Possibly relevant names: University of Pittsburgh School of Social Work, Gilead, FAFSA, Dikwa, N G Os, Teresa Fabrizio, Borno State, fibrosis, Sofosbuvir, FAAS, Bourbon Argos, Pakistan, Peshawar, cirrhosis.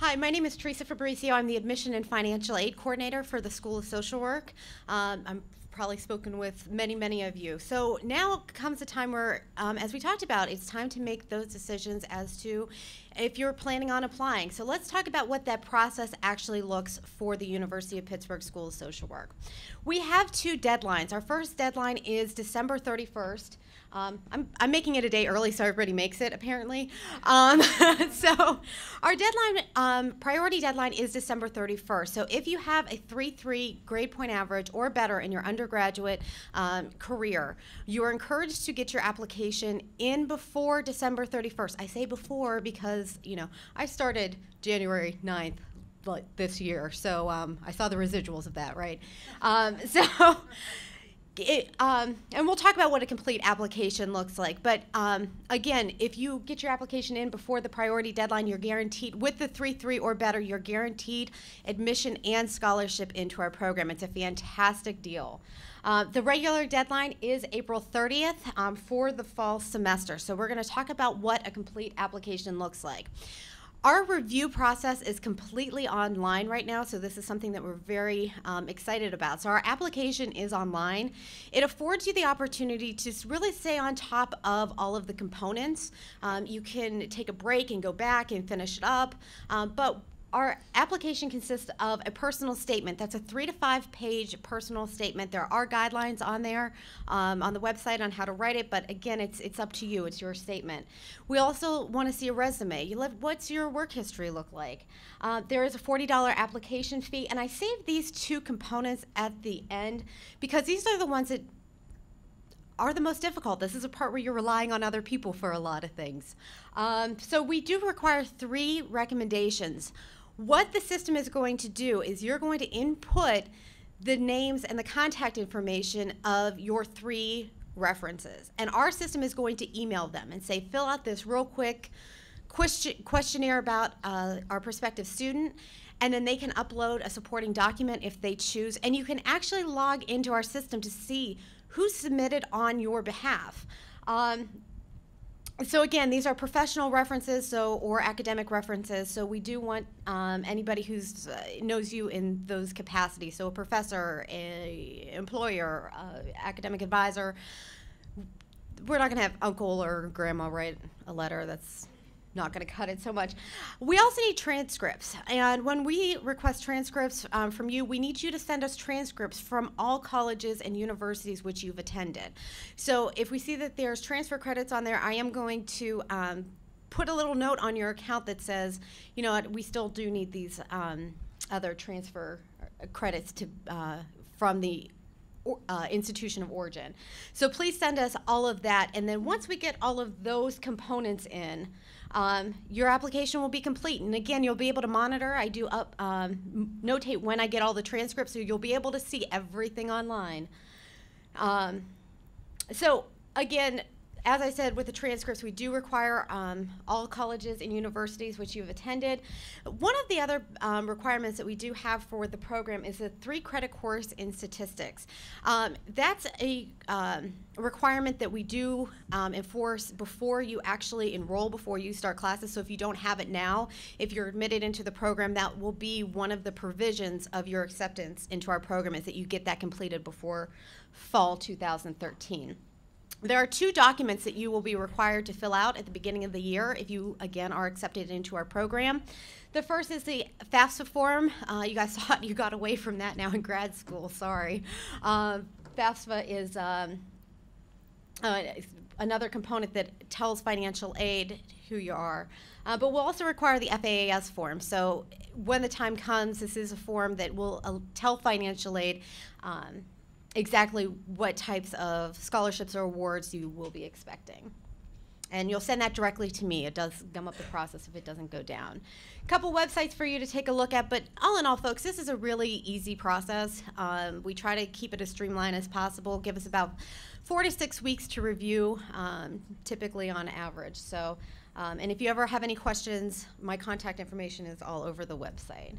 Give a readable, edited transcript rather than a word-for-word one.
Hi, my name is Teresa Fabrizio. I'm the Admission and Financial Aid Coordinator for the School of Social Work. I'm probably spoken with many of you. So now comes the time where, as we talked about, it's time to make those decisions as to if you're planning on applying. So let's talk about what that process actually looks for the University of Pittsburgh School of Social Work. We have two deadlines. Our first deadline is December 31st. I'm making it a day early, so everybody makes it, apparently. So our deadline, priority deadline is December 31st. So if you have a 3.3 grade point average or better in your undergraduate career, you are encouraged to get your application in before December 31st. I say before because, you know, I started January 9th. This year, so I saw the residuals of that, right? And we'll talk about what a complete application looks like, but again, if you get your application in before the priority deadline, you're guaranteed, with the 3.3 or better, you're guaranteed admission and scholarship into our program. It's a fantastic deal. The regular deadline is April 30th for the fall semester, so we're going to talk about what a complete application looks like. Our review process is completely online right now, so this is something that we're very excited about. So our application is online. It affords you the opportunity to really stay on top of all of the components. You can take a break and go back and finish it up, but our application consists of a personal statement. That's a 3- to 5-page personal statement. There are guidelines on there, on the website, on how to write it, but again, it's up to you. It's your statement. We also want to see a resume. What's your work history look like? There is a $40 application fee, and I saved these two components at the end because these are the ones that are the most difficult. This is a part where you're relying on other people for a lot of things. So we do require 3 recommendations. What the system is going to do is you're going to input the names and the contact information of your 3 references. And our system is going to email them and say, fill out this real quick questionnaire about our prospective student. And then they can upload a supporting document if they choose. And you can actually log into our system to see who submitted on your behalf. So again, these are professional references, or academic references. So we do want anybody who's knows you in those capacities. So a professor, a employer, academic advisor. We're not going to have uncle or grandma write a letter. That's not going to cut it so much. We also need transcripts, and when we request transcripts from you, we need you to send us transcripts from all colleges and universities which you've attended. So if we see that there's transfer credits on there, I am going to put a little note on your account that says, you know what, we still do need these other transfer credits to from the institution of origin. So please send us all of that, and then once we get all of those components in, your application will be complete. And again, you'll be able to monitor. I do notate when I get all the transcripts, so you'll be able to see everything online. So again, as I said, with the transcripts, we do require all colleges and universities which you've attended. One of the other requirements that we do have for the program is a 3-credit course in statistics. That's a requirement that we do enforce before you actually enroll, before you start classes. So if you don't have it now, if you're admitted into the program, that will be one of the provisions of your acceptance into our program, is that you get that completed before fall 2013. There are 2 documents that you will be required to fill out at the beginning of the year if you, again, are accepted into our program. The first is the FAFSA form. You guys saw it. You got away from that now in grad school. Sorry. FAFSA is another component that tells financial aid who you are. But we'll also require the FAAS form. So when the time comes, this is a form that will tell financial aid exactly what types of scholarships or awards you will be expecting. And you'll send that directly to me. It does gum up the process if it doesn't go down. A couple websites for you to take a look at, but all in all, folks, this is a really easy process. We try to keep it as streamlined as possible. Give us about 4 to 6 weeks to review, typically on average. So, and if you ever have any questions, my contact information is all over the website.